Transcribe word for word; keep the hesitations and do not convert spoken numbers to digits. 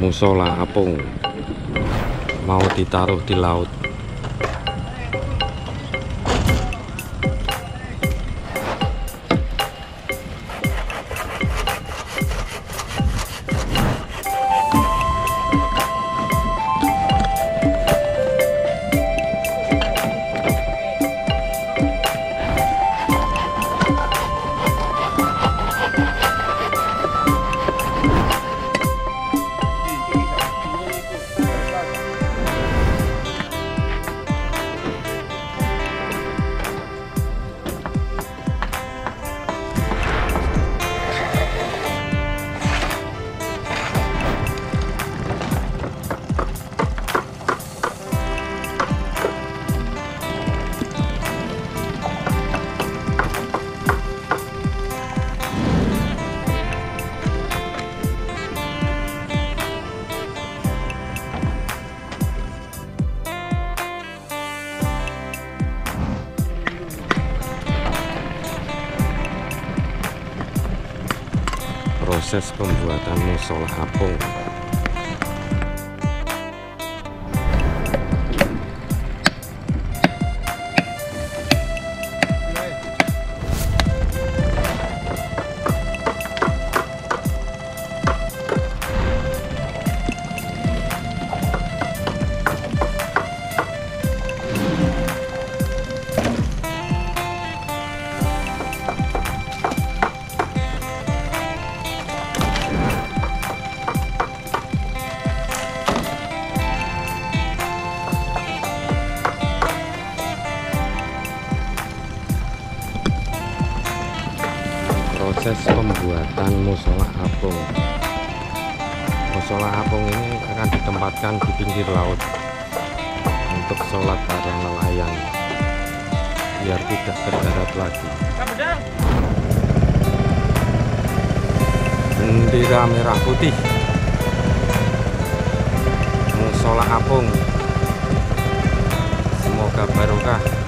Musholla apung mau ditaruh di laut. Proses pembuatan musholla apung. Proses pembuatan musholla apung. Musholla apung ini akan ditempatkan di pinggir laut untuk sholat para nelayan biar tidak terdarat lagi. Bendera merah putih, musholla apung, semoga barokah.